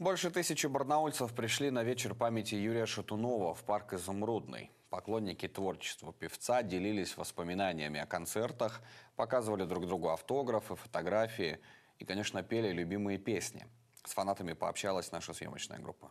Больше 1000 барнаульцев пришли на вечер памяти Юрия Шатунова в парк «Изумрудный». Поклонники творчества певца делились воспоминаниями о концертах, показывали друг другу автографы, фотографии и, конечно, пели любимые песни. С фанатами пообщалась наша съемочная группа.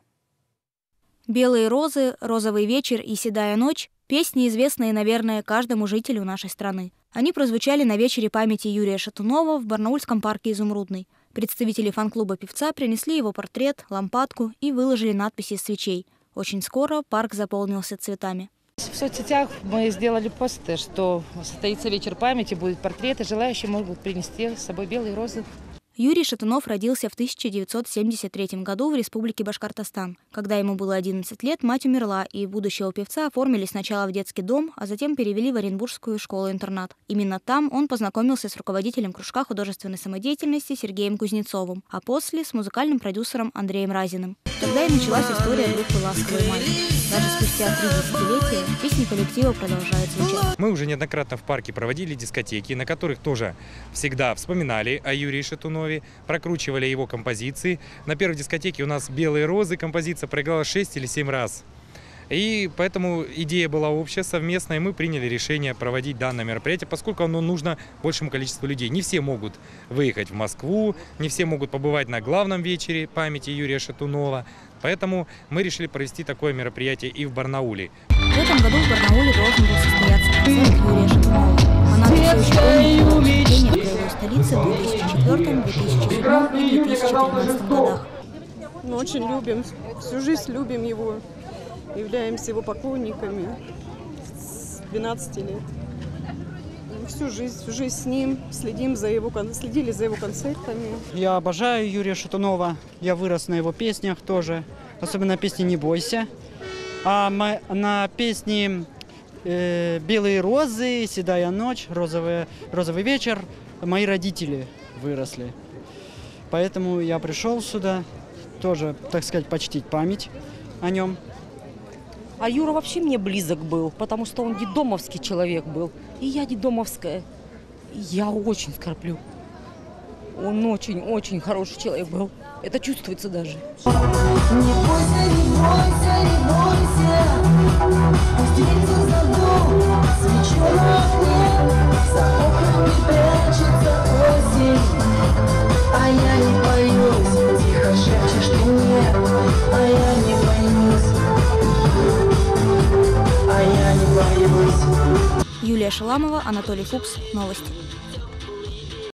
«Белые розы», «Розовый вечер» и «Седая ночь» – песни, известные, наверное, каждому жителю нашей страны. Они прозвучали на вечере памяти Юрия Шатунова в барнаульском парке «Изумрудный». Представители фан-клуба певца принесли его портрет, лампадку и выложили надписи из свечей. Очень скоро парк заполнился цветами. В соцсетях мы сделали посты, что состоится вечер памяти, будут портреты, желающие могут принести с собой белые розы. Юрий Шатунов родился в 1973 году в Республике Башкортостан. Когда ему было 11 лет, мать умерла, и будущего певца оформили сначала в детский дом, а затем перевели в Оренбургскую школу-интернат. Именно там он познакомился с руководителем кружка художественной самодеятельности Сергеем Кузнецовым, а после с музыкальным продюсером Андреем Разиным. Тогда и началась история группы «Ласковый май». Даже спустя 3 десятилетия песни коллектива продолжают звучать. Мы уже неоднократно в парке проводили дискотеки, на которых тоже всегда вспоминали о Юрии Шатунове, прокручивали его композиции. На первой дискотеке у нас «Белые розы» композиция проиграла 6 или 7 раз. И поэтому идея была общая, совместная, и мы приняли решение проводить данное мероприятие, поскольку оно нужно большему количеству людей. Не все могут выехать в Москву, не все могут побывать на главном вечере памяти Юрия Шатунова. Поэтому мы решили провести такое мероприятие и в Барнауле. В этом году в Барнауле должен был состояться концерт Юрия Шатунова. Столице в 2004, 2007 и 2014 годах. Мы очень любим, всю жизнь любим его, являемся его поклонниками с 12 лет. Всю жизнь с ним, следили за его концертами. Я обожаю Юрия Шатунова, я вырос на его песнях тоже, особенно на песне «Не бойся», а на песне «Белые розы», «Седая ночь», «Розовый вечер». Мои родители выросли, поэтому я пришел сюда тоже, так сказать, почтить память о нем. А Юра вообще мне близок был, потому что он детдомовский человек был, и я детдомовская. Я очень скорблю. Он очень-очень хороший человек был. Это чувствуется даже. Не бойся, не бойся, не бойся. Пусть ветер задул, свечеров нет, за окнами прячется осень. А я не боюсь, тихо шепчешь ты мне, а я не боюсь, а я не боюсь. Юлия Шаламова, Анатолий Фукс, новости.